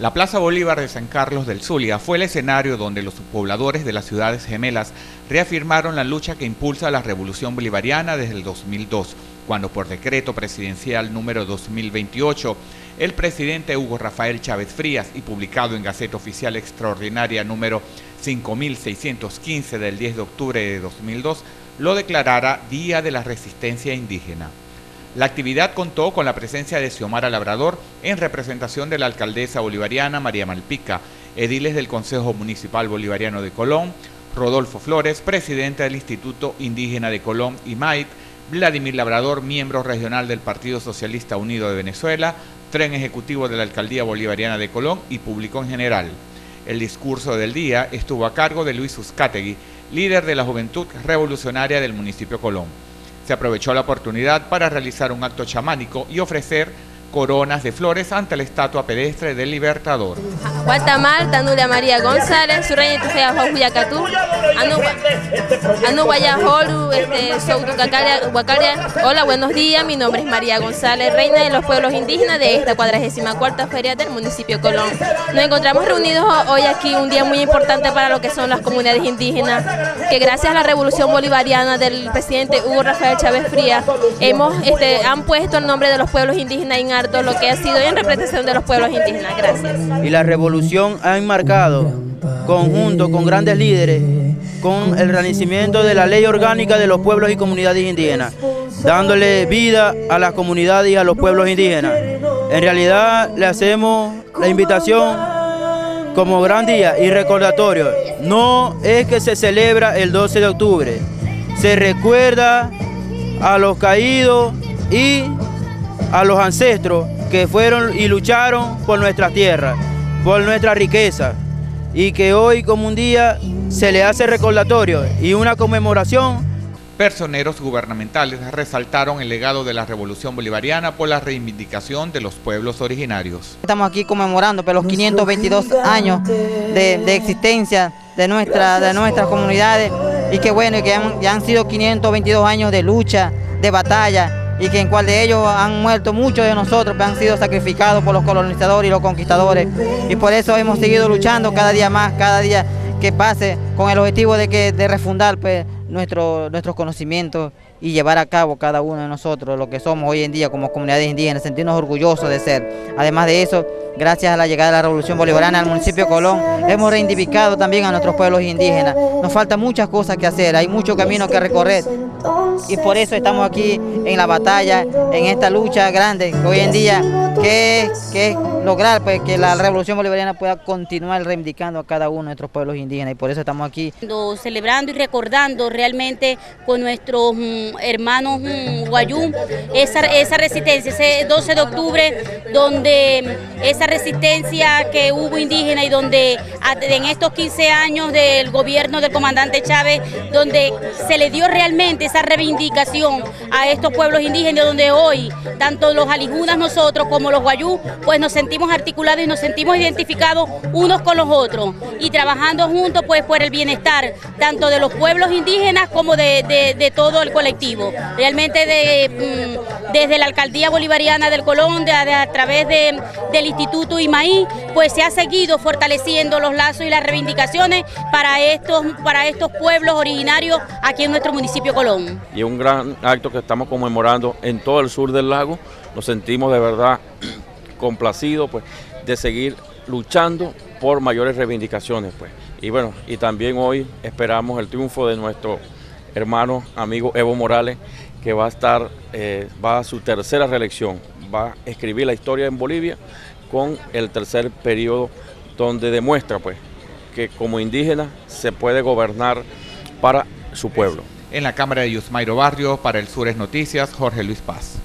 La Plaza Bolívar de San Carlos del Zulia fue el escenario donde los pobladores de las ciudades gemelas reafirmaron la lucha que impulsa la Revolución Bolivariana desde el 2002, cuando por decreto presidencial número 2028, el presidente Hugo Rafael Chávez Frías y publicado en Gaceta Oficial Extraordinaria número 5615 del 10 de octubre de 2002, lo declarara Día de la Resistencia Indígena. La actividad contó con la presencia de Xiomara Labrador en representación de la alcaldesa bolivariana María Malpica, ediles del Consejo Municipal Bolivariano de Colón, Rodolfo Flores, presidente del Instituto Indígena de Colón, Imaí, Vladimir Labrador, miembro regional del Partido Socialista Unido de Venezuela, tren ejecutivo de la Alcaldía Bolivariana de Colón y público en general. El discurso del día estuvo a cargo de Luis Uzcátegui, líder de la Juventud Revolucionaria del municipio Colón. Se aprovechó la oportunidad para realizar un acto chamánico y ofrecer coronas de flores ante la estatua pedestre del Libertador. Guatamal, Tanula María González, Surreña Tufea Huacuyacatú, Anu Guayajoru, Soutucacaria, Huacaria. Hola, buenos días, mi nombre es María González, reina de los pueblos indígenas de esta 44ª feria del municipio Colón. Nos encontramos reunidos hoy aquí, un día muy importante para lo que son las comunidades indígenas, que gracias a la Revolución Bolivariana del presidente Hugo Rafael Chávez Frías, han puesto el nombre de los pueblos indígenas en todo lo que ha sido en representación de los pueblos indígenas. Gracias. Y la revolución ha enmarcado, conjunto con grandes líderes, con el renacimiento de la ley orgánica de los pueblos y comunidades indígenas, dándole vida a las comunidades y a los pueblos indígenas. En realidad le hacemos la invitación como gran día y recordatorio. No es que se celebra el 12 de octubre, se recuerda a los caídos y a los ancestros que fueron y lucharon por nuestras tierras, por nuestra riqueza, y que hoy como un día se le hace recordatorio y una conmemoración. Personeros gubernamentales resaltaron el legado de la Revolución Bolivariana por la reivindicación de los pueblos originarios. Estamos aquí conmemorando por los 522 años de existencia de nuestras comunidades, y que bueno, y que ya han sido 522 años de lucha, de batalla, y que en cual de ellos han muerto muchos de nosotros, que han sido sacrificados por los colonizadores y los conquistadores. Y por eso hemos seguido luchando cada día más, cada día que pase, con el objetivo de refundar pues, nuestros conocimientos y llevar a cabo cada uno de nosotros lo que somos hoy en día como comunidades indígenas, sentirnos orgullosos de ser. Además de eso, gracias a la llegada de la Revolución Bolivariana al municipio de Colón, hemos reivindicado también a nuestros pueblos indígenas. Nos faltan muchas cosas que hacer, hay mucho camino que recorrer, y por eso estamos aquí en la batalla, en esta lucha grande que hoy en día que es lograr pues, que la Revolución Bolivariana pueda continuar reivindicando a cada uno de nuestros pueblos indígenas, y por eso estamos aquí. Celebrando y recordando realmente con nuestros hermanos Wayúu esa resistencia, ese 12 de octubre, donde esa resistencia que hubo indígena, y donde en estos 15 años del gobierno del comandante Chávez, donde se le dio realmente esa reivindicación a estos pueblos indígenas, donde hoy tanto los alijunas nosotros como los Wayúu pues nos sentimos articulados y nos sentimos identificados unos con los otros, y trabajando juntos pues por el bienestar tanto de los pueblos indígenas como de todo el colectivo. Realmente desde la Alcaldía Bolivariana del Colón, a través del Instituto Imaí, pues se ha seguido fortaleciendo los lazos y las reivindicaciones para estos pueblos originarios aquí en nuestro municipio Colón. Y es un gran acto que estamos conmemorando en todo el sur del lago. Nos sentimos de verdad complacidos pues, de seguir luchando por mayores reivindicaciones. Pues. Y bueno, y también hoy esperamos el triunfo de nuestro hermano, amigo Evo Morales, que va a su tercera reelección, va a escribir la historia en Bolivia con el tercer periodo, donde demuestra pues que como indígena se puede gobernar para su pueblo. En la Cámara de Yusmairo Barrio, para el Sur es Noticias, Jorge Luis Paz.